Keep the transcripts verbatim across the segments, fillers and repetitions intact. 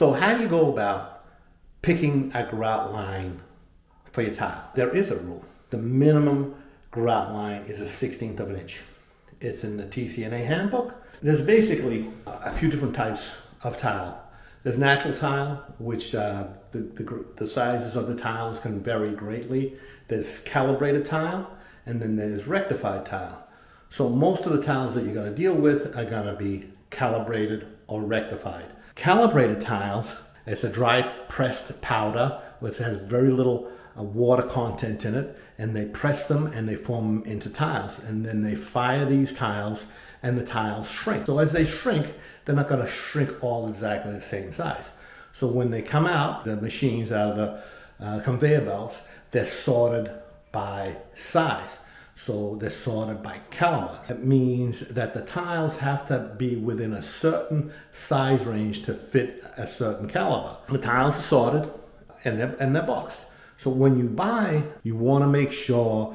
So how do you go about picking a grout line for your tile? There is a rule. The minimum grout line is a sixteenth of an inch. It's in the T C N A handbook. There's basically a few different types of tile. There's natural tile, which uh, the, the, the sizes of the tiles can vary greatly. There's calibrated tile, and then there's rectified tile. So most of the tiles that you're going to deal with are going to be calibrated or rectified. Calibrated tiles, it's a dry pressed powder, which has very little uh, water content in it, and they press them and they form them into tiles, and then they fire these tiles and the tiles shrink. So as they shrink, they're not going to shrink all exactly the same size. So when they come out, the machines out of the uh, conveyor belts, they're sorted by size. So they're sorted by caliber. It means that the tiles have to be within a certain size range to fit a certain caliber. The tiles are sorted and they're, and they're boxed. So when you buy, you want to make sure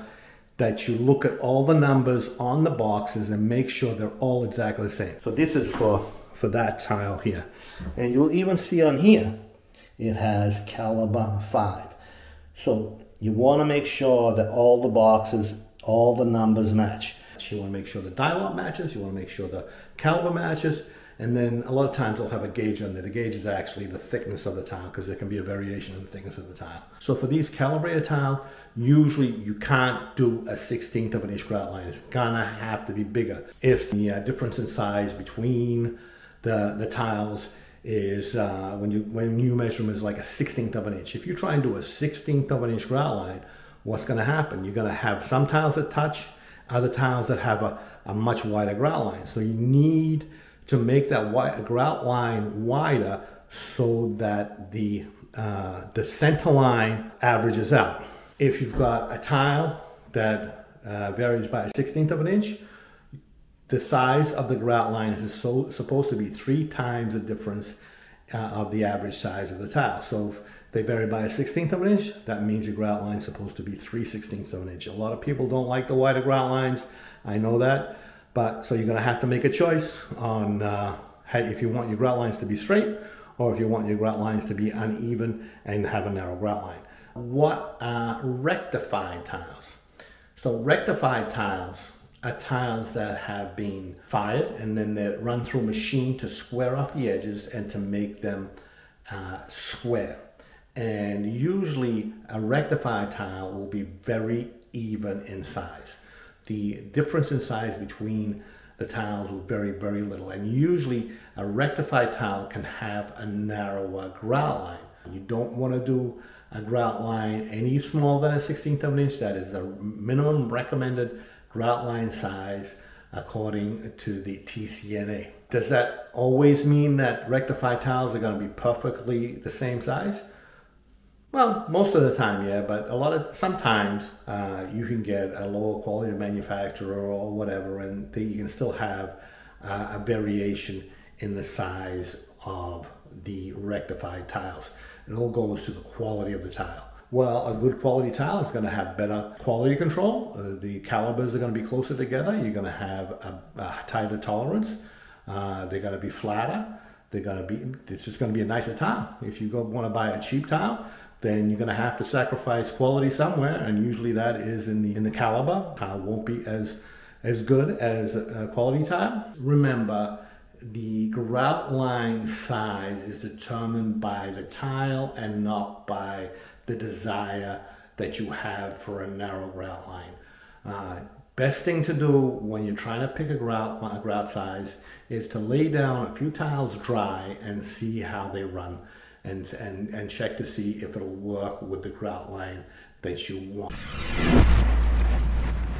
that you look at all the numbers on the boxes and make sure they're all exactly the same. So this is for, for that tile here. And you'll even see on here, it has caliber five. So you want to make sure that all the boxes, all the numbers match. So you want to make sure the dial-up matches, you want to make sure the caliber matches, and then a lot of times they'll have a gauge on there. The gauge is actually the thickness of the tile, because there can be a variation in the thickness of the tile. So for these calibrated tile, usually you can't do a sixteenth of an inch grout line. It's gonna have to be bigger. If the uh, difference in size between the, the tiles is, uh, when, you, when you measure them, is like a sixteenth of an inch. If you try and do a sixteenth of an inch grout line, what's going to happen? You're going to have some tiles that touch, other tiles that have a, a much wider grout line. So you need to make that wide, grout line wider so that the, uh, the center line averages out. If you've got a tile that uh, varies by a sixteenth of an inch, the size of the grout line is so, supposed to be three times the difference uh, of the average size of the tile. So if, they vary by a sixteenth of an inch, that means your grout line is supposed to be three sixteenths of an inch. A lot of people don't like the wider grout lines, I know that, but so you're going to have to make a choice on uh, how, if you want your grout lines to be straight or if you want your grout lines to be uneven and have a narrow grout line. What are rectified tiles? So rectified tiles are tiles that have been fired and then they're run through a machine to square off the edges and to make them uh, square. And usually a rectified tile will be very even in size. The difference in size between the tiles will vary very little. And usually a rectified tile can have a narrower grout line. You don't want to do a grout line any smaller than a sixteenth of an inch. That is the minimum recommended grout line size according to the T C N A. Does that always mean that rectified tiles are going to be perfectly the same size? Well, most of the time, yeah, but a lot of sometimes uh, you can get a lower quality manufacturer or whatever, and they, you can still have uh, a variation in the size of the rectified tiles. It all goes to the quality of the tile. Well, a good quality tile is going to have better quality control. Uh, the calibers are going to be closer together. You're going to have a, a tighter tolerance. Uh, they're going to be flatter. They're going to be. It's just going to be a nicer tile. If you go want to buy a cheap tile, then you're going to have to sacrifice quality somewhere, and usually that is in the in the caliber. Tile won't be as as good as a quality tile. Remember, the grout line size is determined by the tile and not by the desire that you have for a narrow grout line. Uh, best thing to do when you're trying to pick a grout a grout size is to lay down a few tiles dry and see how they run. And, and, and check to see if it'll work with the grout line that you want.